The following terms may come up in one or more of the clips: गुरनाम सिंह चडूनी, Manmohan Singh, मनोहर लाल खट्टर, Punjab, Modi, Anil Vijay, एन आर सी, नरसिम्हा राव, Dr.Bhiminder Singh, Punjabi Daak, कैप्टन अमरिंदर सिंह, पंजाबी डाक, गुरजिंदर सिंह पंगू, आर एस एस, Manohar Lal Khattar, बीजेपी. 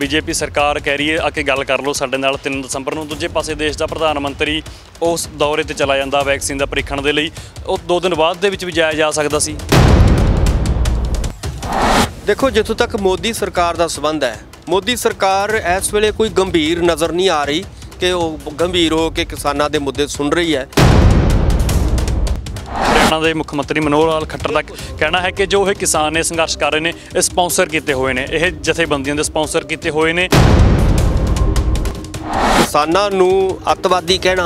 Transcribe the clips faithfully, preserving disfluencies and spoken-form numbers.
बीजेपी सरकार कह रही है आके गल कर लो साडे नाल तीन दसंबर को। दूजे पासे देश का प्रधान मंत्री उस दौरे पर चला जाता वैक्सीन का परीक्षण के लिए, दो दिन बाद भी जाया जा सकता सी। देखो जितों तक मोदी सरकार का संबंध है, मोदी सरकार इस वेले कोई गंभीर नज़र नहीं आ रही कि वो गंभीर हो के किसानों के मुद्दे सुन रही है। हरियाणा के मुख्यमंत्री मनोहर लाल खट्टर का कहना है कि जो ये किसान ने संघर्ष कर रहे हैं स्पॉन्सर किए हुए हैं, यह जथेबंदियों के स्पॉन्सर किए हुए हैं। किसानों को अतवादी कहना,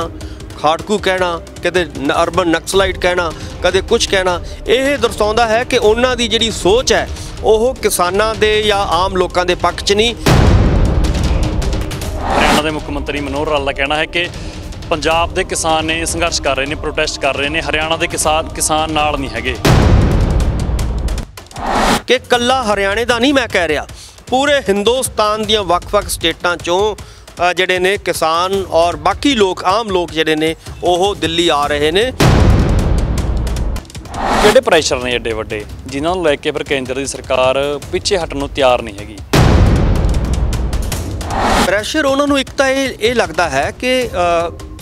खाड़कू कहना, कदे अर्बन नक्सलाइट कहना, कदे कुछ कहना, यह दर्शाता है कि उन्हां दी जिहड़ी सोच है वह किसानों के या आम लोगों के पक्ष नहीं। हरियाणा के मुख्यमंत्री मनोहर लाल का कहना है कि पंजाब के किसान ने संघर्ष कर रहे हैं, प्रोटेस्ट कर रहे हैं, हरियाणा के किसान किसान नाल नहीं हैगे। कि कल्ला हरियाणे का नहीं मैं कह रहा, पूरे हिंदुस्तान दी वख-वख स्टेटां चों जिहड़े ने किसान और बाकी लोग आम लोग जिहड़े ने ओह दिल्ली आ रहे ने। जिहड़े प्रेशर ने एडे वड्डे जिन्हां नूं लैके फिर केंद्र दी सरकार पिछे हटण नूं तैयार नहीं हैगी। प्रेशर उन्हां नूं इक तां ये लगता है कि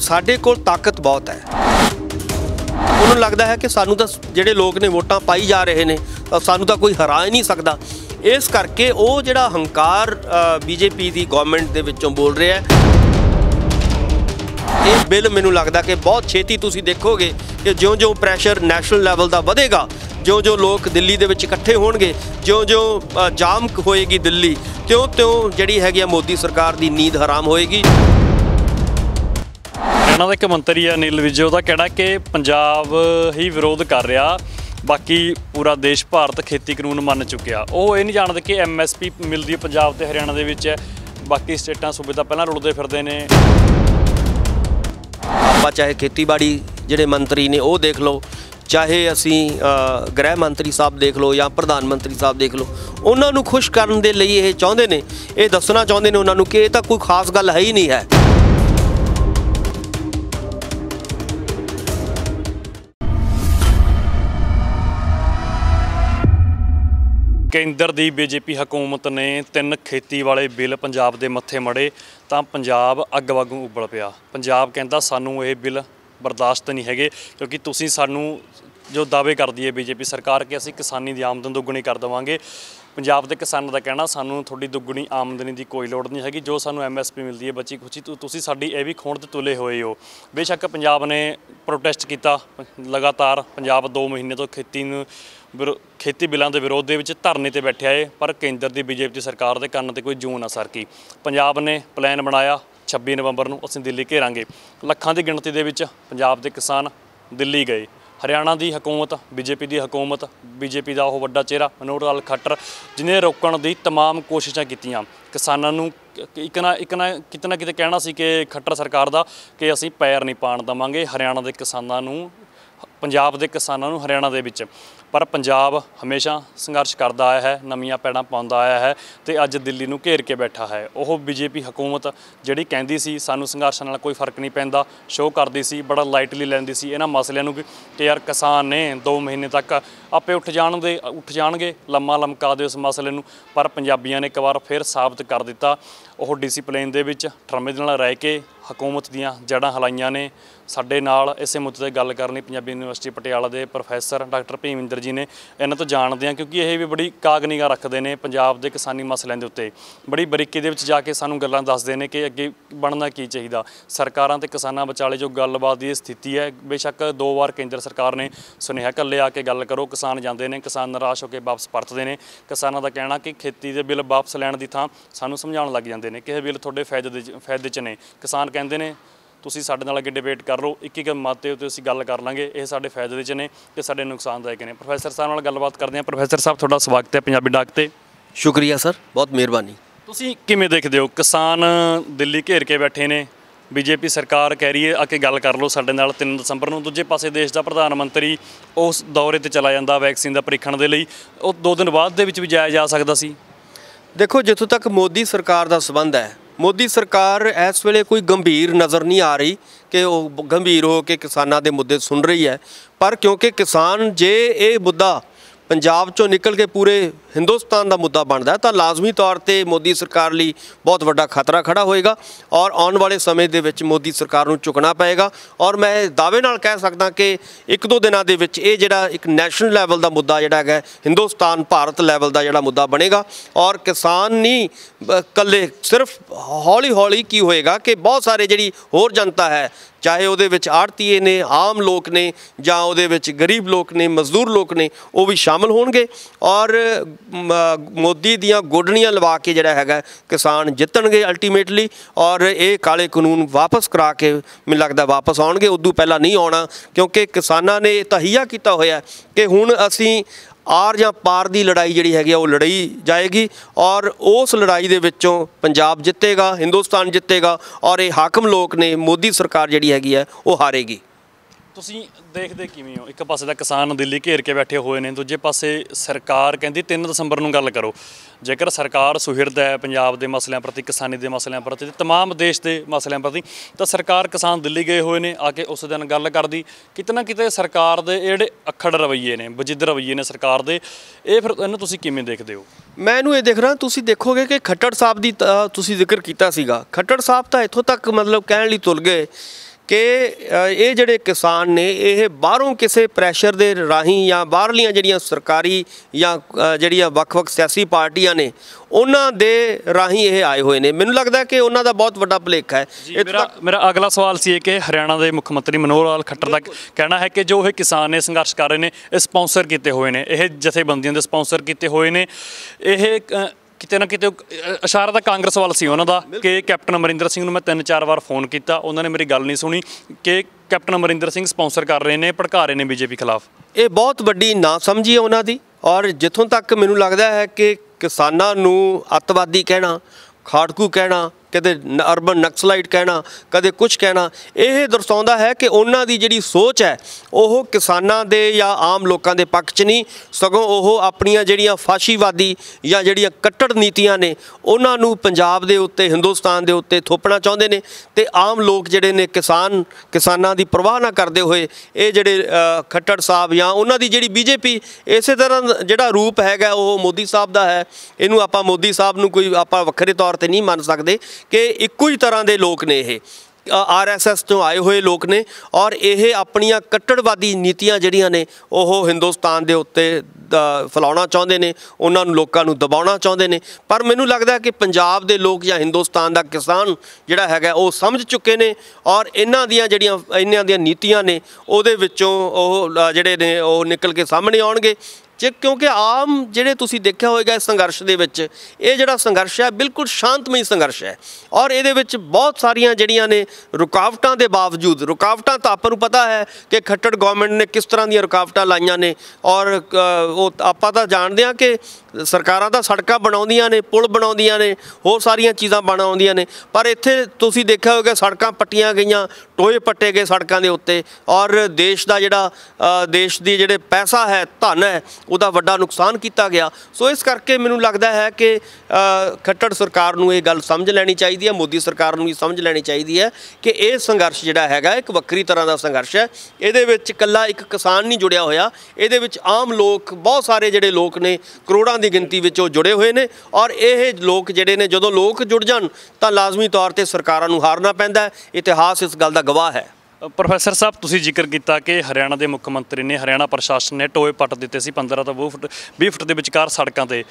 साडे कोल ताकत बहुत है, उन्होंने लगता है कि सानू तो जिहड़े लोग ने वोटां पाई जा रहे हैं तो सानू तो कोई हरा ही नहीं सकता, इस करके वो जिहड़ा हंकार बीजेपी की गवर्नमेंट दे विच्चों बोल रहा है। ये बिल मैनू लगता कि बहुत छेती तुसी देखोगे कि ज्यों ज्यों प्रैशर नैशनल लैवल का वधेगा, ज्यों ज्यों लोग दिल्ली दे विच इकट्ठे होणगे, ज्यों ज्यों जाम होएगी दिल्ली, त्यों त्यों जिहड़ी हैगी मोदी सरकार की नींद हराम होएगी। हरियाणा का एक मंत्री अनिल विजय का कहना कि पंजाब ही विरोध कर रहा, बाकी पूरा देश भारत खेती कानून मन चुकिया। वो ये नहीं जानते कि एम एस पी मिलती है पंजाब तो हरियाणा दे विच है, बाकी स्टेटां सूबे तो पहला रुलदे फिरदे ने। आप चाहे खेतीबाड़ी जिहड़े मंत्री ने वो देख लो, चाहे असी गृह मंत्री साहब देख लो या प्रधान मंत्री साहब देख लो, उन्होंने खुश करने के लिए ये चाहते हैं, ये दसना चाहते हैं उन्होंने कि यह कोई खास गल है ही नहीं है। केंद्र की बीजेपी हुकूमत ने तीन खेती वाले बिल पंजाब के मत्थे मड़े तो पंजाब अग वागू उबल पिया। पंजाब कहता सानू ये बिल बर्दाश्त नहीं है क्योंकि तुसी सानू जो दावे करती है बीजेपी सरकार कि असी किसानी की आमदन दुगुनी कर देवांगे, पंजाब के किसानों का कहना सानू थोड़ी दुगुनी आमदनी की कोई लौड़ नहीं हैगी, जो सानू एम एस पी मिलती है बची खुची तो तुसी साडी ये भी खोण ते तुले होए हो। बेशक पंजाब ने प्रोटेस्ट किया लगातार, पंजाब दो महीने तो खेती विरो खेती बिलों के विरोध के धरने पर बैठा है, पर केंद्र की बीजेपी सरकार के कान पर कोई जूं ना सरकी। पंजाब ने प्लैन बनाया छब्बी नवंबर को असीं दिल्ली घेरांगे, लखां की गिणती दे विच पंजाब के किसान दिल्ली गए। हरियाणा की हकूमत बीजेपी की हकूमत बीजेपी का वह वड्डा चेहरा मनोहर लाल खट्टर जिन्हें रोकण की तमाम कोशिशों कीतियां, किसानों नूं एक ना एक ना कितना किते कहना सी कि खट्टर सरकार का कि असीं पैर नहीं पाण देवांगे हरियाणा के किसानों नूं, पंजाब के किसानों नूं हरियाणा दे विच। पर पंजाब हमेशा संघर्ष करता आया है, नवीं पैड़ा पाता आया है तो अज दिल्ली में घेर के बैठा है। वह बीजेपी हकूमत जी कहती सी सानू संघर्ष नाल कोई फर्क नहीं पैंदा, शो करती सी बड़ा लाइटली लैंदी सी इन्हां मसलिਆਂ ਨੂੰ कि यार किसान ने दो महीने तक आपे उठ जाणगे उठ जाणगे लम्मा लमका दे उस मसले नूं। पर पंजाबियां ने एक बार फिर साबित कर दिता वह डिसिप्लिन दे विच ठरमे दे नाल रह के हकूमत दीआं जड़ां हिलाईआं ने। साडे नाल इसे मुद्दे ते गल करनी पंजाबी यूनीवर्सिटी पटियाला दे प्रोफैसर डॉक्टर भीमिंदर जी ने, इन्हां तो जानदे हां क्योंकि ये भी बड़ी काग निगाह रखते हैं पंजाब के किसानी मसलों के उत्ते, बड़ी बरीकी दे विच जाके सानूं गल्लां दसदे ने कि अगे बनना की चाहिए। सरकारां ते किसानां विचाले जो गल्लबात दी स्थिति है, बेशक दो बार केंद्र सरकार ने सुनेहा घल्लिया कि गल करो, किसान जाते हैं किसान निराश होकर वापस परतते हैं। किसानों का कहना कि खेती के बिल वापस लैण की थां सानूं समझाउण लग जाते हैं कि यह बिल थोड़े फायदे फायदे च ने। किसान कहते हैं तुसीं साडे नाल अगे डिबेट कर लो, एक एक मते उत्ते असीं गल कर लांगे, ये साडे फायदे दे च ने ते साडे नुकसानदायक ने। प्रोफैसर साहब नाल गलबात करदे हां। प्रोफैसर साहब तुहाडा स्वागत है पंजाबी डाक ते। शुक्रिया सर, बहुत मेहरबानी। तुसीं किवें देखदे हो किसान दिल्ली घेर के बैठे ने, बीजेपी सरकार कह रही है आके गल कर लो साडे नाल तीन दसंबर को, दूजे पासे देश का प्रधान मंत्री उस दौरे पर चला जाता वैक्सीन का परीक्षण के लिए, वो दो दिन बाद दे विच भी जाया जा सकता सी। देखो जितों तक मोदी सरकार का संबंध है, मोदी सरकार इस वेले कोई गंभीर नज़र नहीं आ रही कि वो गंभीर हो के किसानों के मुद्दे सुन रही है, पर क्योंकि किसान जे ये मुद्दा पंजाब चो निकल के पूरे हिंदुस्तान का मुद्दा बनता है तो लाजमी तौर पर मोदी सरकार लिए बहुत वड्डा खतरा खड़ा होएगा और आने वाले समय दे विच मोदी सरकार नूं झुकना पएगा। और मैं दावे नाल कह सकदा कि एक दो दिनों दे विच ये जिहड़ा एक नैशनल लैवल का मुद्दा जिहड़ा है हिंदुस्तान भारत लैवल का जिहड़ा मुद्दा बनेगा और किसान नहीं कल्ले सिर्फ हौली हौली की होएगा कि बहुत सारे जिहड़ी होर जनता है चाहे उहदे विच आड़तीए ने आम लोग ने जां उहदे विच गरीब लोग ने मजदूर लोग ने वो भी शामिल होणगे और मोदी दियां गोडनियां लवा के जिहड़ा हैगा किसान जितणगे अल्टीमेटली और ये काले कानून वापस करा के मैनूं लगदा वापस आउणगे उदों पहला नहीं आउणा क्योंकि किसानां ने तहिया कीता होया कि हुण असीं आर या पार की लड़ाई जिहड़ी हैगी वो लड़ाई जाएगी और उस लड़ाई दे विच्चों पंजाब जितेगा हिंदुस्तान जितेगा और ये हाकम लोग ने मोदी सरकार जिहड़ी हैगी है वो हारेगी। तुसीं देखदे किवें हो एक पासे तां किसान दिल्ली घेर के बैठे हुए ने दूजे पासे सरकार कहती तीन दसंबर नूं गल करो जेकर सरकार सुहिरद है पंजाब के मसलों प्रति किसानी के मसलों प्रति तमाम देश के मसलों प्रति तो सरकार किसान दिल्ली गए हुए ने आके उस दिन गल कर दी कितना ना किते सरकार दे जिहड़े अखड़ रवैये ने बजिद रवैये ने सरकार दे ये फिर इन्हूं तुसीं किवें देखदे हो? मैं इन्हूं ये देख रहा तुसीं देखोगे कि खट्टर साहब दी तुसीं जिक्र कीता सीगा खट्टर साहब तां इत्थों तक मतलब कहण लई तुर गए कि ये जिहड़े किसान ने यह बाहरों किसी प्रैशर के राही या बाहरलियां जिहड़ियां सरकारी या जिहड़ियां वख-वख सियासी पार्टियां ने उन्हां दे राही यह आए हुए ने मैनूं लगदा कि उन्हां दा बहुत वड्डा भलेखा है। मेरा मेरा अगला सवाल सी कि हरियाणा के मुख्यमंत्री मनोहर लाल खट्टर का कहना है कि जो ये किसान ने संघर्ष कर रहे ने स्पॉन्सर किए हुए ने यह जथेबंदियों के स्पॉन्सर किए हुए ने यह किते ना किते इशारा तो कांग्रेस वाल सी उन्हों का कि कैप्टन अमरिंदर सिंह मैं तीन चार बार फोन किया उन्होंने मेरी गल नहीं सुनी कि कैप्टन अमरिंदर सिंह स्पॉन्सर कर रहे हैं भड़का रहे हैं बीजेपी खिलाफ ये बहुत वड्डी ना समझी है उन्हों की और जिथों तक मैनूं लगता है कि किसानां नूं अतवादी कहना खाड़कू कहना कदे अर्बन नक्सलाइट कहना कदे कुछ कहना यह दर्शाता है कि उन्हां दी जिहड़ी सोच है वह किसानां दे या आम लोगों के पक्ष नहीं सगों वह अपनियां जिहड़ियां फाशीवादी या जिहड़ियां कट्टड़ नीतियां ने उन्हां नूं पंजाब दे उत्ते हिंदुस्तान दे उत्ते थोपना चाहुंदे ने ते आम लोग जिहड़े ने किसान किसानां दी परवाह ना करदे होए ये जिहड़े खट्टर साहब या उन्हां दी जिहड़ी बीजेपी इस तरह जिहड़ा रूप हैगा वह मोदी साहब दा है इहनूं आपां मोदी साहब नूं कोई आपां वखरे तौर ते नहीं मान सकदे कि इक्को ही तरह के लोग ने ये आर एस एस तो आए हुए लोग ने और यह अपनिया कट्टड़वादी नीतियां जिहड़ियां ने वह हिंदुस्तान के उत्ते फैलाना चाहते हैं उन्होंने लोगों को दबाना चाहते हैं पर मैनूं लगता है कि पंजाब के लोग या हिंदुस्तान का किसान जिहड़ा हैगा वो समझ चुके ने और इन्हां दियां जिहड़ियां इन्हां दियां नीतियां ने उहदे विच्चों ओह जिहड़े ने ओह निकल के सामने आउणगे जे क्योंकि आम जिहड़े तुसीं देखिया होएगा इस संघर्ष दे विच ये जिहड़ा संघर्ष है बिल्कुल शांतमई संघर्ष है और ये बहुत सारिया जिहड़ियां ने रुकावटां दे बावजूद रुकावटां तो आपां नूं पता है कि खट्टर गवर्नमेंट ने किस तरह दी रुकावटां लाइयां ने और आपां तां जाणदे हां कि सरकारां तां सड़कां बनाउंदियां ने पुल बनाउंदियां ने होर सारियां चीज़ां बनाउंदियां ने पर इत्थे तुसीं देखिया होएगा सड़कां पट्टियां गईयां टोए पट्टे गए सड़कां दे उत्ते और देश दा जिहड़ा देश दी जिहड़े पैसा है धन है उहदा वड्डा नुकसान किया गया। सो इस करके मैनूं लगता है कि खट्टर सरकार नूं ये गल समझ लैनी चाहिए है मोदी सरकार नूं भी समझ लैनी चाहिए है कि ये संघर्ष जिहड़ा हैगा एक वक्री तरह का संघर्ष है इहदे विच कल्ला एक किसान नहीं जुड़िया होया इहदे विच आम लोग बहुत सारे जिहड़े लोग ने करोड़ों की गिनती विच जुड़े हुए हैं और ये लोग जिहड़े ने जदों लोग जुड़ जाण तां लाजमी तौर पर सरकारां नूं हारना पैंदा है इतिहास इस गल दा गवाह है। प्रोफैसर साहब तुसीं जिक्र किया कि हरियाणा के मुख्यमंत्री ने हरियाणा प्रशासन ने टोए पट्ट दिते सी पंद्रह तो बीस फुट बीस फुट के विचकार सड़कों पर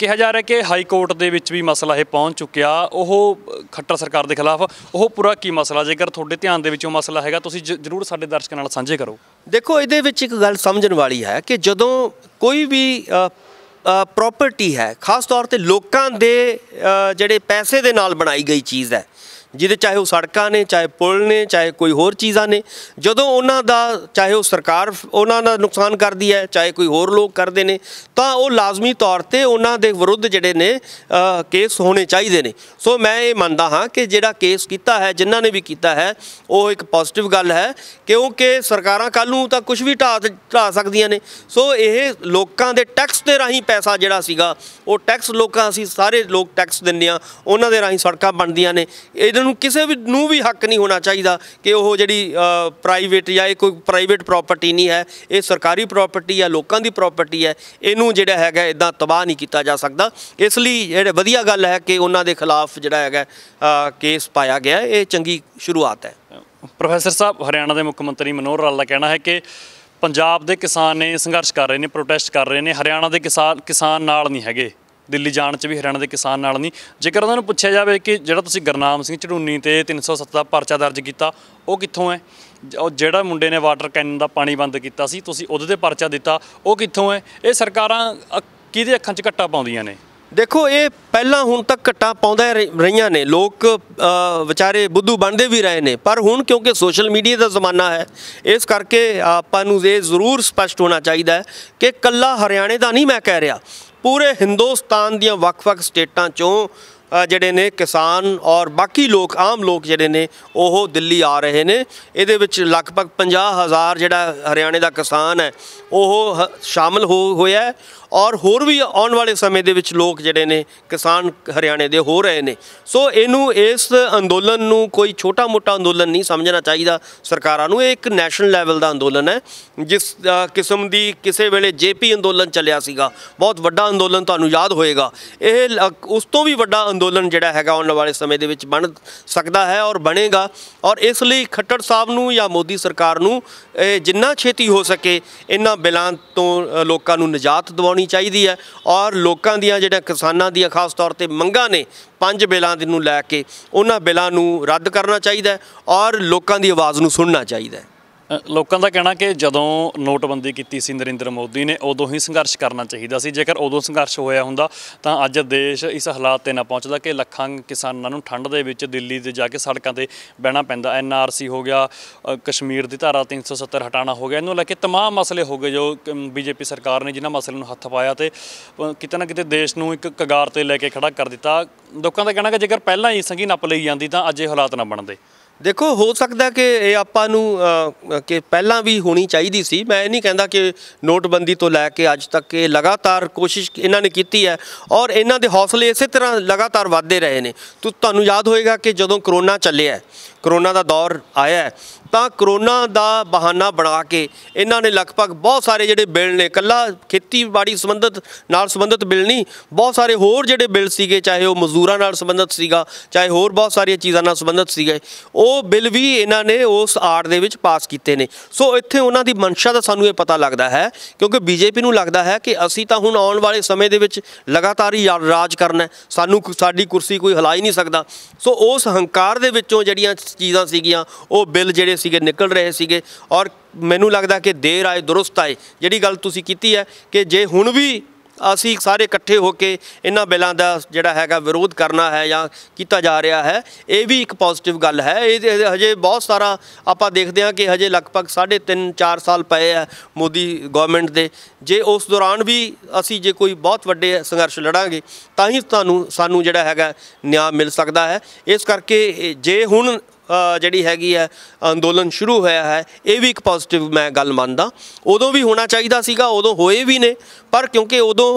कहा जा रहा है कि हाई कोर्ट के विच भी मसला यह पहुँच चुकिया वो खट्टर सरकार के खिलाफ वो पूरा की मसला जेकर तुहाडे ध्यान दे विच मसला हैगा तुसीं जरूर साडे दर्शकां नाल सांझे करो। देखो इहदे विच एक गल समझण वाली है कि जदों कोई भी प्रॉपर्टी है खास तौर पर लोकां दे जिहड़े पैसे दे नाल बनाई गई चीज़ है जिदे चाहे वह सड़कां ने चाहे पुल ने चाहे कोई होर चीज़ा ने जदों उन्हां दा चाहे वह सरकार उन्हां दा नुकसान करदी है चाहे कोई होर लोग करदे ने तां वह लाजमी तौर ते उन्हां दे विरुद्ध जिहड़े ने केस होने चाहिए ने। सो मैं ये मानदा हाँ कि जिहड़ा केस कीता है जिन्हां ने भी कीता है वह एक पॉजिटिव गल है क्योंकि सरकारां कल नूं तां कुछ भी ढा ढा सकदियां ने। सो ये लोकां दे टैक्स दे राहीं पैसा जिहड़ा सीगा वह टैक्स लोकां असीं सारे लोग टैक्स दिंदे आ उन्हां दे राहीं सड़कां बनदियां ने ਕਿਸੇ ਨੂੰ ਕਿਸੇ ਵੀ ਨੂੰ ਵੀ ਹੱਕ ਨਹੀਂ ਹੋਣਾ ਚਾਹੀਦਾ ਕਿ ਉਹ ਜਿਹੜੀ ਪ੍ਰਾਈਵੇਟ ਜਾਂ ਇਹ ਕੋਈ ਪ੍ਰਾਈਵੇਟ ਪ੍ਰਾਪਰਟੀ ਨਹੀਂ ਹੈ, ਇਹ ਸਰਕਾਰੀ ਪ੍ਰਾਪਰਟੀ ਹੈ, ਲੋਕਾਂ ਦੀ ਪ੍ਰਾਪਰਟੀ ਹੈ, ਇਹਨੂੰ ਜਿਹੜਾ ਹੈਗਾ ਇਦਾਂ ਤਬਾਹ ਨਹੀਂ ਕੀਤਾ ਜਾ ਸਕਦਾ। ਇਸ ਲਈ ਜਿਹੜੇ ਵਧੀਆ ਗੱਲ ਹੈ ਕਿ ਉਹਨਾਂ ਦੇ ਖਿਲਾਫ ਜਿਹੜਾ ਹੈਗਾ ਕੇਸ ਪਾਇਆ ਗਿਆ, ਇਹ ਚੰਗੀ ਸ਼ੁਰੂਆਤ ਹੈ। प्रोफेसर साहब, हरियाणा के मुख्यमंत्री मनोहर लाल का कहना है कि पंजाब के किसान ने संघर्ष कर रहे हैं, प्रोटेस्ट कर रहे हैं, हरियाणा के किसान किसान नाल नहीं है, दिल्ली जाने च भी हरियाणा के किसान नाल नहीं। जेकर उन्होंने पूछा जाए कि जो गुरनाम सिंह चडूनी ते तीन सौ सत्तर परचा दर्ज किया वो कित्थों है, और जोड़ा मुंडे ने वाटर कैनन का पानी बंद किया सी तुसीं उहदे परचा दिता वो कित्थों है, ये सरकारां किहदे अखां च घट्टा पाउंदियां ने? देखो ये पहला हूँ तक घट्टा पाँदा रही ने, लोग बेचारे बुद्धू बनते भी रहे हैं, पर हूँ क्योंकि सोशल मीडिया का जमाना है इस करके आपां जरूर स्पष्ट होना चाहिए है कि कल्ला हरियाणे का नहीं मैं कह रहा, पूरे हिंदुस्तान दियां वख-वख स्टेटां चों जिहड़े ने किसान और बाकी लोग आम लोग जिहड़े ने ओह दिल्ली आ रहे ने। इहदे विच लगभग पचास हज़ार जिहड़ा हरियाणे का किसान है ओह शामिल हो होया है, और होर भी आने वाले समय के लोग जिहड़े ने किसान हरियाणे दे हो रहे ने। सो इनू इस अंदोलन नू कोई छोटा मोटा अंदोलन नहीं समझना चाहिए सरकारां नू, एक नैशनल लैवल का अंदोलन है। जिस किस्म की किसी वेले जे पी अंदोलन चलिया सीगा, बहुत वड्डा अंदोलन तुहानू याद होएगा, यह उस तो भी वड्डा अंदोलन जिहड़ा हैगा आने वाले समय दे विच बन सकता है और बनेगा। और इसलिए खट्टर साहब नू या मोदी सरकार नू जिन्ना छेती हो सके इन्हां बिलां तो लोकां नू निजात दिवाउणी चाहीदी है, और लोकां दियां जिहड़ा किसानां दियां खास तौर ते मंगां ने पंज बिलां नू लै के उन्हां बिलां नू रद्द करना चाहीदा है और लोकां दी आवाज़ नू सुनना चाहीदा है। लोगों का कहना कि जदों नोटबंदी की सी नरेंद्र मोदी ने उदों ही संघर्ष करना चाहिए सी, जेकर उदों संघर्ष होया हुंदा तां अज देश इस हालात ते ना पहुँचदा कि लखां किसानां नूं ठंड दे विच दिल्ली दे जाके सड़कां ते बहना पैंदा। एन आर सी हो गया, कश्मीर दी धारा तीन सौ सत्तर हटाना हो गया, इन्होंने लैके तमाम मसले हो गए जो बीजेपी सरकार ने जिन्हां मसलों हत्थ पाया तो किते ना किते देश नूं एक कगार ते लैके खड़ा कर दिता। लोगों का कहना कि जेकर पहलां ही संघी नप लई जांदी तां अज इह हालात ना बनदे। देखो हो सकता कि ये आपां नू कि पहला भी होनी चाहिए सी, मैं नहीं कहता कि नोटबंदी तो लैके अज तक के लगातार कोशिश इन्होंने की है और इन्हों के हौसले इस तरह लगातार वाधे रहे हैं। तो तुहानू याद होएगा कि जदों करोना चलिया, करोना का दौर आया है, तो करोना का बहाना बना के इन्होंने लगभग बहुत सारे जोड़े बिल ने, कला खेतीबाड़ी संबंधित नाल संबंधित बिल नहीं, बहुत सारे होर जोड़े बिल सीगे, चाहे वह मजदूरों नाल संबंधित सीगा, चाहे होर बहुत सारिया चीज़ों नाल संबंधित सीगे, वो बिल भी इन्होंने उस आड़ दे विच पास कीते ने। सो इत्थे उन्हां दी मनशा दा सानू ये पता लगदा है क्योंकि बीजेपी नूं लगदा है कि असीं तां हुण आउण वाले समय दे विच लगातार ही राज करना है, सानू साडी कुर्सी कोई हिला ही नहीं सकदा। सो उस हंकार दे विचों जिहड़ियां चीज़ां सीगियां वो बिल जिहड़े ਸੀਗੇ ਨਿਕਲ ਰਹੇ ਸੀਗੇ, और ਮੈਨੂੰ ਲੱਗਦਾ ਕਿ ਦੇਰ ਆਏ ਦਰੁਸਤ ਆਏ। ਜਿਹੜੀ ਗੱਲ ਤੁਸੀਂ ਕੀਤੀ ਹੈ ਕਿ ਜੇ ਹੁਣ ਵੀ ਅਸੀਂ ਸਾਰੇ ਇਕੱਠੇ ਹੋ ਕੇ ਇਹਨਾਂ ਬਿਲਾਂ ਦਾ ਜਿਹੜਾ ਹੈਗਾ ਵਿਰੋਧ ਕਰਨਾ ਹੈ ਜਾਂ ਕੀਤਾ ਜਾ ਰਿਹਾ ਹੈ, ਇਹ ਵੀ ਇੱਕ ਪੋਜ਼ਿਟਿਵ ਗੱਲ ਹੈ। ਇਹ ਹਜੇ ਬਹੁਤ ਸਾਰਾ ਆਪਾਂ ਦੇਖਦੇ ਹਾਂ ਕਿ ਹਜੇ ਲਗਭਗ ਸਾਢੇ ਤਿੰਨ ਚਾਰ ਸਾਲ ਪਏ ਆ ਮੋਦੀ ਗਵਰਨਮੈਂਟ ਦੇ, ਜੇ ਉਸ ਦੌਰਾਨ ਵੀ ਅਸੀਂ ਜੇ ਕੋਈ ਬਹੁਤ ਵੱਡੇ ਸੰਘਰਸ਼ ਲੜਾਂਗੇ ਤਾਂ ਹੀ ਤੁਹਾਨੂੰ ਸਾਨੂੰ ਜਿਹੜਾ ਹੈਗਾ ਨਿਆਂ ਮਿਲ ਸਕਦਾ ਹੈ। ਇਸ ਕਰਕੇ ਜੇ ਹੁਣ जिहड़ी हैगी है अंदोलन शुरू होया है, ये भी एक पॉजिटिव मैं गल मानदा। उदों भी होना चाहिदा सीगा, उदों होए भी ने, पर क्योंकि उदों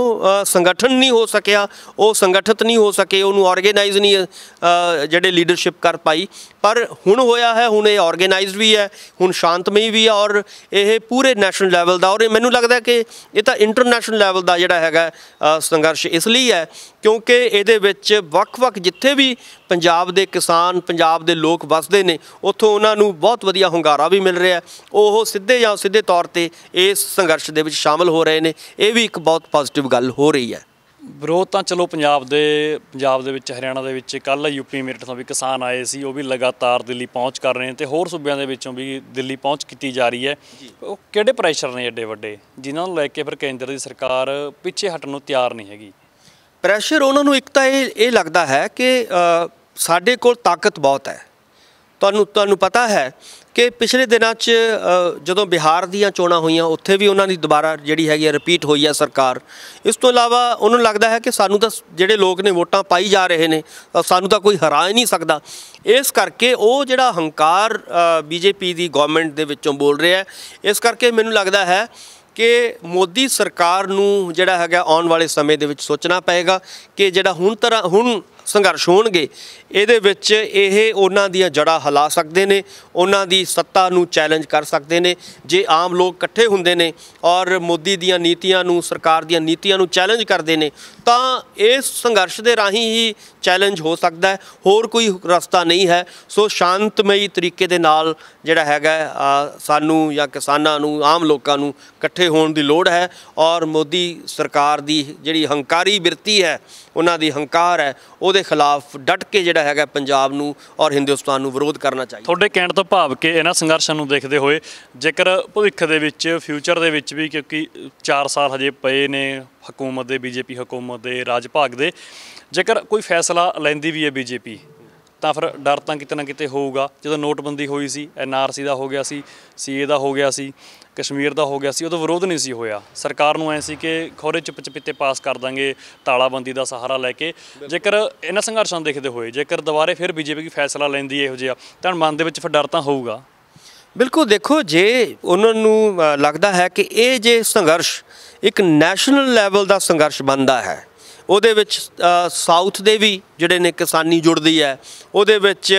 संगठन नहीं हो सकिया, वो संगठित नहीं हो सके, उन्होंने ऑर्गेनाइज नहीं जिहड़े लीडरशिप कर पाई, पर हुण होया है, हुण ये ऑर्गेनाइज भी है, हुण शांतमई भी है, और ये पूरे नैशनल लैवल का, और मैनूं लगदा कि ये तां इंटरनैशनल लैवल का जिहड़ा हैगा संघर्ष इसलिए है क्योंकि इहदे विच वख-वख जिथे भी पंजाब दे किसान पंजाब दे लोक वसदे ने उत्थों उन्हां नूं बहुत वधिया हुंगारा भी मिल रहा है, ओह सीधे या सीधे तौर ते इस संघर्ष दे विच शामिल हो रहे ने, ये भी एक बहुत पॉजिटिव गल हो रही है। विरोध तो चलो पंजाब दे पंजाब दे विच हरियाणा दे विच कल यूपी मेरठ तो भी किसान आए सी, वो भी लगातार दिल्ली पहुँच कर रहे हैं, तो होर सूबे दे विचों भी दिल्ली पहुँच की जा रही है। वो किहड़े प्रेशर ने एडे वड्डे जिन्हां नूं लैके फिर केंद्र दी सरकार पिछे हटण नूं तैयार नहीं हैगी? प्रेशर उन्होंने एक तो ये लगता है कि साढ़े कोल ताकत बहुत है। तुहानू तुहानू पता है कि पिछले दिनों जदों बिहार दियां चोणां होईयां उत्थे भी उन्हां दी दोबारा जिहड़ी हैगी रिपीट होई है सरकार। इस तो इलावा उन्होंने लगता है कि सानू तां जिहड़े लोग ने वोटां पाई जा रहे ने सानू तां कोई हरा ही नहीं सकदा, इस करके वो जिहड़ा हंकार बीजेपी दी गवर्नमेंट दे विचों बोल रहा है। इस करके मैनूं लगता है कि मोदी सरकार नूं जिहड़ा हैगा आने वाले समय दे विच सोचना पएगा कि जिहड़ा हुण तरह हुण संघर्ष होणगे। इहदे विच इह उन्हां दीआं जड़ां हिला सकदे ने, उन्हां दी सत्ता नूं चैलेंज कर सकदे ने। जे आम लोग इकट्ठे हुंदे ने और मोदी दीआं नीतियां नूं, सरकार दीआं नीतियां नूं चैलेंज करदे ने तां इस संघर्ष दे राहीं ही चैलेंज हो सकदा है, होर कोई रस्ता नहीं है। सो शांतमई तरीके दे नाल जिहड़ा हैगा सानू या किसानां नूं, आम लोकां नूं इकट्ठे होण दी लोड़ है और मोदी सरकार दी जिहड़ी हंकारी बिरती है, उन्हां दी हंकार है, उहदे खिलाफ डट के जिहड़ा हैगा पंजाब नूं और हिंदुस्तान नूं विरोध करना चाहिए। तुहाडे कहण तों भाव कि इन्हां संघर्षां नूं देखदे होए जेकर भविख दे विच, फ्यूचर दे विच भी, क्योंकि चार साल हजे पए ने हकूमत दे, बीजेपी हकूमत दे, राज भाग दे, जेकर कोई फैसला लैंदी भी है बीजेपी तो फिर डर तो कितना कितने होगा। जो नोटबंदी हुई सी, एन आर सी का हो गया सी, सी ए का हो गया सी, कश्मीर का हो गया सी, उदों विरोध नहीं सी होया। सरकार नूं ऐ सी कि खौरे चुप चपीते पास कर देंगे तालाबंदी का सहारा लैके। जेकर इन्हां संघर्षां देखते हुए जेकर दोबारे फिर बीजेपी की फैसला लैंदी इहो जिहा तां मन दे विच फिर डर तो होगा। बिल्कुल देखो, जे उन्होंने लगता है कि ये जे संघर्ष एक नैशनल लैवल का संघर्ष बनता है, ਉਹਦੇ ਵਿੱਚ ਸਾਊਥ ਦੇ ਵੀ ਜਿਹੜੇ ਨੇ ਕਿਸਾਨੀ ਜੁੜਦੀ ਹੈ, ਉਹਦੇ ਵਿੱਚ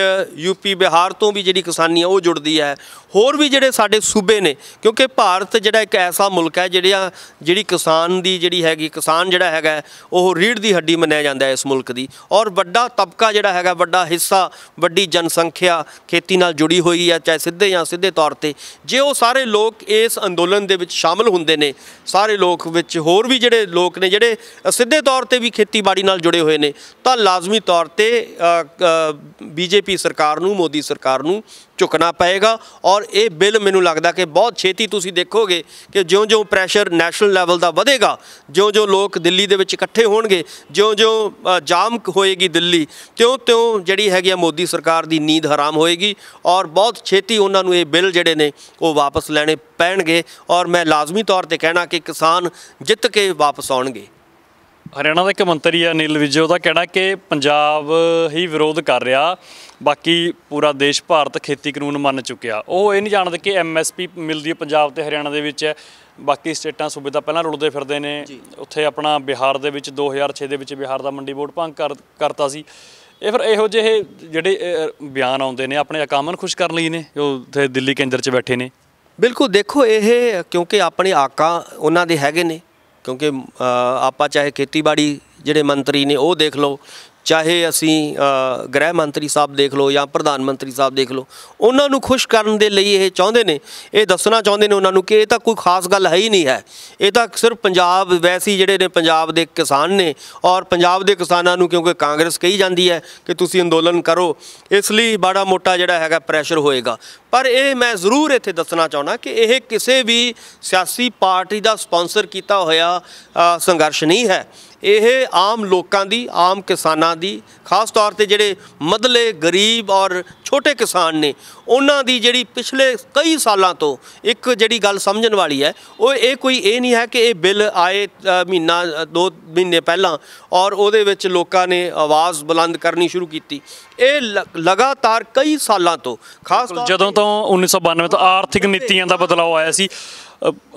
ਯੂਪੀ ਬਿਹਾਰ ਤੋਂ ਵੀ ਜਿਹੜੀ ਕਿਸਾਨੀ ਆ ਉਹ ਜੁੜਦੀ ਹੈ, ਹੋਰ ਵੀ ਜਿਹੜੇ ਸਾਡੇ ਸੂਬੇ ਨੇ, ਕਿਉਂਕਿ ਭਾਰਤ ਜਿਹੜਾ ਇੱਕ ਐਸਾ ਮੁਲਕ ਹੈ ਜਿਹੜਾ ਜਿਹੜੀ ਕਿਸਾਨ ਦੀ ਜਿਹੜੀ ਹੈਗੀ, ਕਿਸਾਨ ਜਿਹੜਾ ਹੈਗਾ ਉਹ ਰੀੜ੍ਹ ਦੀ ਹੱਡੀ ਮੰਨਿਆ ਜਾਂਦਾ ਇਸ ਮੁਲਕ ਦੀ, ਔਰ ਵੱਡਾ ਤਬਕਾ ਜਿਹੜਾ ਹੈਗਾ, ਵੱਡਾ ਹਿੱਸਾ, ਵੱਡੀ ਜਨਸੰਖਿਆ ਖੇਤੀ ਨਾਲ ਜੁੜੀ ਹੋਈ ਹੈ, ਚਾਹੇ ਸਿੱਧੇ ਜਾਂ ਸਿੱਧੇ ਤੌਰ 'ਤੇ। ਜੇ ਉਹ ਸਾਰੇ ਲੋਕ ਇਸ ਅੰਦੋਲਨ ਦੇ ਵਿੱਚ ਸ਼ਾਮਲ ਹੁੰਦੇ ਨੇ, ਸਾਰੇ ਲੋਕ ਵਿੱਚ ਹੋਰ ਵੀ ਜਿਹੜੇ ਲੋਕ ਨੇ ਜਿਹੜੇ ਸਿੱਧੇ ਤੌਰ 'ਤੇ ਵੀ ਖੇਤੀਬਾੜੀ ਨਾਲ जुड़े हुए ने, तो लाजमी तौर पर बीजेपी सरकार नूं, मोदी सरकार नूं झुकना पएगा। और ये बिल मैनूं लगता कि बहुत छेती तुसीं देखोगे कि ज्यों ज्यों प्रैशर नैशनल लैवल का वधेगा, ज्यों ज्यों लोग दिल्ली दे विच इकट्ठे होणगे, ज्यों ज्यों जाम होएगी दिल्ली, त्यों त्यों जिहड़ी हैगी मोदी सरकार की नींद हराम होएगी और बहुत छेती उन्हां नूं ये बिल जिहड़े ने वो वापस लैणे पैणगे। और मैं लाजमी तौर पर कहना कि किसान जित के वापस आउणगे। हरियाणा का एक मंत्री है अनिल विजय, का कहना कि पंजाब ही विरोध कर रहा, बाकी पूरा देश भारत खेती कानून मन चुकिया। वो ये नहीं जानते कि एम एस पी मिलती है पंजाब तो हरियाणा के विच है, बाकी स्टेटा सूबे तो पहला रुलते फिरते हैं। उत्थे अपना बिहार के विच दो हज़ार छे के बिहार का मंडी बोर्ड भंग कर करता सी। ये फिर इहो जिहे जिहड़े बयान आउंदे ने अपने अकामन खुश कर लई ने, उत्थे दिल्ली केंद्र च बैठे ने। बिल्कुल देखो, ये क्योंकि अपने आका उन्हां दे हैगे ने, क्योंकि आप चाहे खेतीबाड़ी जिहड़े मंत्री ने वो देख लो, चाहे असी गृह मंत्री साहब देख लो या प्रधानमंत्री साहब देख लो, उन्होंने खुश करने के लिए ये चाहते हैं, ये दसना चाहते हैं उन्होंने कि यह कोई खास गल है ही नहीं है, ये तो सिर्फ पंजाब वैसे ही जोड़े ने पंजाब के किसान ने और पंजाब के किसानों, क्योंकि कांग्रेस कही जाती है कि तुसी अंदोलन करो, इसलिए बड़ा मोटा जोड़ा है प्रैशर होएगा। पर यह मैं जरूर इत्थे दसना चाहना कि यह किसी भी सियासी पार्टी का स्पॉन्सर किया हुआ संघर्ष नहीं है। यह आम लोगों की, आम किसानों की, खास तौर पर जिहड़े मदले गरीब और छोटे किसान ने उन्हां दी जिहड़ी पिछले कई सालों तो एक जिहड़ी गल समझण वाली है वो ये कोई ये नहीं है कि ये बिल आए महीना दो महीने पहलां और उहदे विच लोकां ने आवाज़ बुलंद करनी शुरू की। ਇਹ लगातार कई सालों तो खास जदों तो उन्नीस सौ बानवे तो आर्थिक नीतियों का बदलाव आया सी।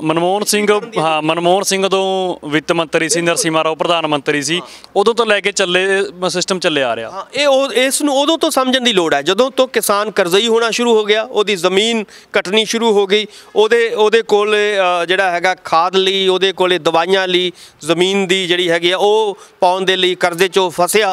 मनमोहन सिंह, हाँ मनमोहन सिंह तो वित्त मंत्री सी, नरसिम्हा राव प्रधानमंत्री सी, उदों तो लैके चले सिस्टम चले आ रहा। ये इस उदों तो समझण दी लोड़ है जदों तो किसान करजई होना शुरू हो गया, उहदी जमीन कटनी शुरू हो गई, उहदे उहदे कोल जिहड़ा हैगा खाद लई, उहदे कोल दवाइयां लई, जमीन दी जिहड़ी हैगी आ ओह पाउण दे लई करजे चों फसिया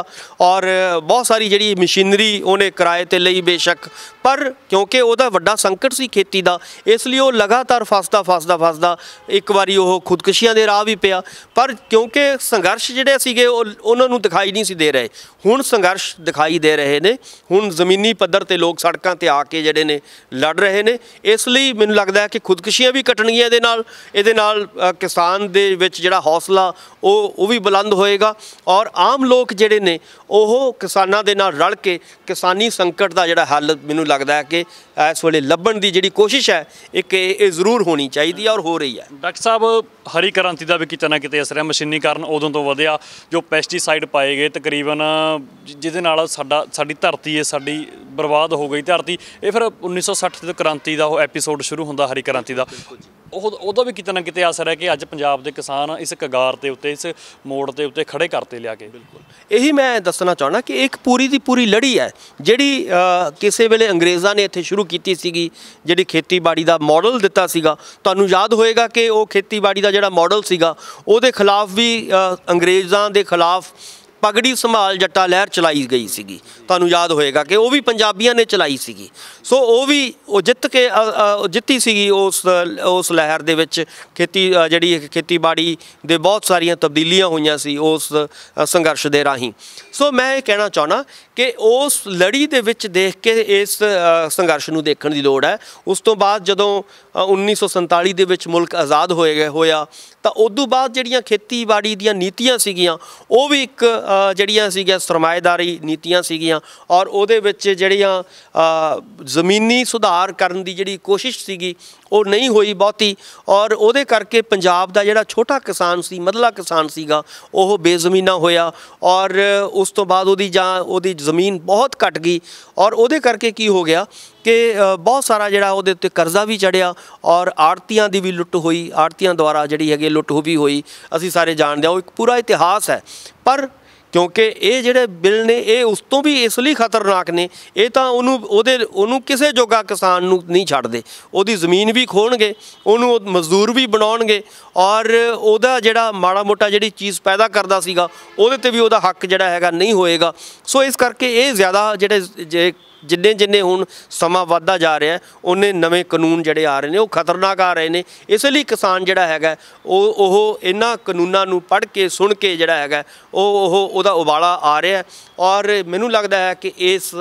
और बहुत सारी जिहड़ी मशीनरी उन्हें किराए ते लई बेशक, पर क्योंकि उहदा वड्डा संकट सी खेती दा, इसलिए वह लगातार फसदा फसदा फसदा एक बारी वह खुदकुशियां दे राह भी पिया। पर क्योंकि संघर्ष जिहड़े सीगे उन्हां नूं दिखाई नहीं सी दे रहे, हुण संघर्ष दिखाई दे रहे ने, हुण जमीनी पद्धर ते लोग सड़कां ते आके जिहड़े ने लड़ रहे ने, इसलिए मैनूं लगदा है कि खुदकुशियां भी घटणगीआं, इहदे नाल इहदे नाल किसान दे विच जिहड़ा हौसला ਉਹ ਉਹ ਵੀ ਬੁਲੰਦ ਹੋਏਗਾ ਔਰ ਆਮ ਲੋਕ ਜਿਹੜੇ ਨੇ ਉਹ ਕਿਸਾਨਾਂ ਦੇ ਨਾਲ ਰਲ ਕੇ ਕਿਸਾਨੀ ਸੰਕਟ ਦਾ ਜਿਹੜਾ ਹੱਲ ਮੈਨੂੰ ਲੱਗਦਾ ਹੈ ਕਿ ਇਸ ਵੇਲੇ ਲੱਭਣ ਦੀ ਜਿਹੜੀ ਕੋਸ਼ਿਸ਼ ਹੈ ਇੱਕ ਇਹ ਜ਼ਰੂਰ ਹੋਣੀ ਚਾਹੀਦੀ ਹੈ ਔਰ ਹੋ ਰਹੀ ਹੈ। ਡਾਕਟਰ ਸਾਹਿਬ, ਹਰੀ ਕ੍ਰਾਂਤੀ ਦਾ ਵੀ ਕਿਤੇ ਨਾ ਕਿਤੇ ਅਸਰ ਹੈ, ਮਸ਼ੀਨੀਕਰਨ ਉਦੋਂ ਤੋਂ ਵਧਿਆ, ਜੋ ਪੈਸਟੀਸਾਈਡ ਪਾਏ ਗਏ ਤਕਰੀਬਨ ਜਿਹਦੇ ਨਾਲ ਸਾਡਾ ਸਾਡੀ ਧਰਤੀ ਹੈ ਸਾਡੀ ਬਰਬਾਦ ਹੋ ਗਈ ਧਰਤੀ। ਇਹ ਫਿਰ ਉੱਨੀ ਸੌ ਸੱਠ ਦੀ ਕ੍ਰਾਂਤੀ ਦਾ ਉਹ ਐਪੀਸੋਡ ਸ਼ੁਰੂ ਹੁੰਦਾ ਹਰੀ ਕ੍ਰਾਂਤੀ ਦਾ। उदों भी कितना किते असर है कि अज पंजाब के किसान इस कगार के उत्ते इस मोड़ के उत्ते खड़े करते लिया के। बिल्कुल यही मैं दसना चाहना कि एक पूरी की पूरी लड़ी है जिहड़ी किसी वेले अंग्रेज़ों ने इत्थे शुरू की सीगी, जिहड़ी खेतीबाड़ी का मॉडल दिता सीगा। तुहानूं याद होएगा कि वो खेतीबाड़ी का जिहड़ा मॉडल सीगा उहदे खिलाफ भी अंग्रेज़ों के खिलाफ पगड़ी संभाल जट्टा लहर चलाई गई सीगी। तुहानूं याद होएगा कि वो भी पंजाबियां ने चलाई सीगी। सो वो भी वो जित के जित्ती सीगी उस उस लहर दे विच। खेती जिहड़ी खेतीबाड़ी दे बहुत सारियां तब्दीलियां होईयां सी उस संघर्ष दे राहीं। सो मैं ये कहना चाहना कि उस लड़ी दे विच देख के इस संघर्ष नूं देखण दी लोड़ है। उस तो बाद जदों उन्नीस सौ संताली दे विच मुल्क आज़ाद होए गए होया तां उदों बाद जिहड़ियां खेतीबाड़ी दीयां नीतियां सीगियां वो भी एक ਜਿਹੜੀਆਂ ਸੀਗੀਆਂ ਸਰਮਾਏਦਾਰੀ ਨੀਤੀਆਂ ਸੀਗੀਆਂ ਔਰ ਉਹਦੇ ਵਿੱਚ ਜਿਹੜੀਆਂ ਜ਼ਮੀਨੀ ਸੁਧਾਰ ਕਰਨ ਦੀ ਜਿਹੜੀ ਕੋਸ਼ਿਸ਼ ਸੀਗੀ ਉਹ ਨਹੀਂ ਹੋਈ ਬਹੁਤੀ। ਔਰ ਉਹਦੇ ਕਰਕੇ ਪੰਜਾਬ ਦਾ ਜਿਹੜਾ ਛੋਟਾ ਕਿਸਾਨ ਸੀ ਮਧਲਾ ਕਿਸਾਨ ਸੀਗਾ ਉਹ ਬੇਜ਼ਮੀਨਾ ਹੋਇਆ ਔਰ ਉਸ ਤੋਂ ਬਾਅਦ ਉਹਦੀ ਜਾਂ ਉਹਦੀ ਜ਼ਮੀਨ ਬਹੁਤ ਘਟ ਗਈ। ਔਰ ਉਹਦੇ ਕਰਕੇ ਕੀ ਹੋ ਗਿਆ ਕਿ ਬਹੁਤ ਸਾਰਾ ਜਿਹੜਾ ਉਹਦੇ ਉੱਤੇ ਕਰਜ਼ਾ ਵੀ ਚੜਿਆ ਔਰ ਆੜਤੀਆਂ ਦੀ ਵੀ ਲੁੱਟ ਹੋਈ। ਆੜਤੀਆਂ ਦੁਆਰਾ ਜਿਹੜੀ ਹੈਗੀ ਲੁੱਟ ਵੀ ਹੋਈ, ਅਸੀਂ ਸਾਰੇ ਜਾਣਦੇ ਹਾਂ, ਉਹ ਇੱਕ ਪੂਰਾ ਇਤਿਹਾਸ ਹੈ। ਪਰ क्योंकि ये जिहड़े बिल ने ये उस तो भी इसलिए खतरनाक ने, ये तो उन्होंने उहदे उन्होंने किसी जोगा किसान नूं नहीं छड्डदे। उहदी जमीन भी खोहणगे, उहनूं मजदूर भी बनाउणगे और उहदा जिहड़ा माड़ा मोटा जिहड़ी चीज़ पैदा करदा सीगा उहदे ते भी उहदा हक जिहड़ा हैगा नहीं होएगा। सो इस करके ये ज़्यादा जिहड़े जे जिन्ने जिन्ने हुण समा वधदा जा रहा है उन्ने नवे कानून जिहड़े आ रहे हैं वह खतरनाक आ रहे हैं। इसलिए किसान जिहड़ा हैगा इन्हां कानूनां नूं पढ़ के सुण के जिहड़ा हैगा उहदा उबाला आ रहा है। और मैनूं लगदा है कि इस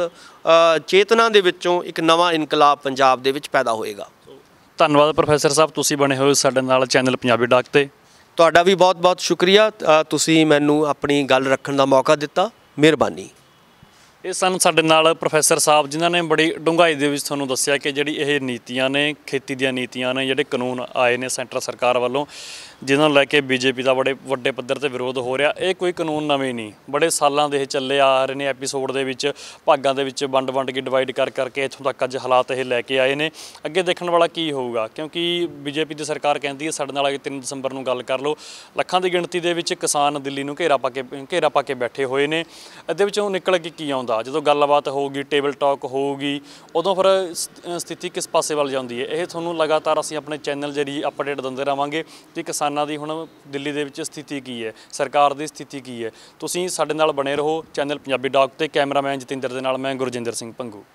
चेतना दे विचों एक नवा इनकलाब पंजाब दे विच पैदा होएगा। धन्नवाद प्रोफैसर साहब, तुसीं बने हो साडे नाल चैनल पंजाबी डाक ते। तुहाडा भी बहुत बहुत शुक्रिया, तुसीं मैनूं अपनी गल रखण दा मौका दित्ता, मेहरबानी। ये सन साडे नाल प्रोफैसर साहब जिन्होंने बड़ी डूंघाई दे विच तुहानूं दस्सिया कि जिहड़ी ये नीतियां ने, खेती दीआं नीतियां ने, जिहड़े कानून आए ने सेंटर सरकार वालों जिन्होंने लैके बीजेपी का बड़े वड्डे पद्धर ते विरोध हो रहा, ये कोई कानून नवे नहीं, बड़े सालों के चले आ रहे हैं। एपीसोड के विच भागों के विच वंड वंड के डिवाइड कर करके इतों तक अज हालात ये लैके आए हैं। अगे देखने वाला की होगा, क्योंकि बीजेपी की सरकार कहती है साडे नाल तीन दसंबर को गल कर लो, लखां की गिणती दे विच किसान दिल्ली नूं घेरा पा के घेरा पा के बैठे हुए हैं। इहदे विचों निकल के की आउंदा, जदों गलबात होगी, टेबल टॉक होगी, उदों फिर स्थिति किस पासे वल जांदी है। ये तुहानूं लगातार असीं अपने चैनल जरिए अपडेट दिंदे रहांगे कि किसानां दी हुण दिल्ली दे विच स्थिति की है, सरकार दी स्थिति की है। तुसीं साडे नाल बने रहो चैनल पंजाबी डाक ते। कैमरामैन जतिंदर दे नाल मैं गुरजिंदर सिंह पंगू।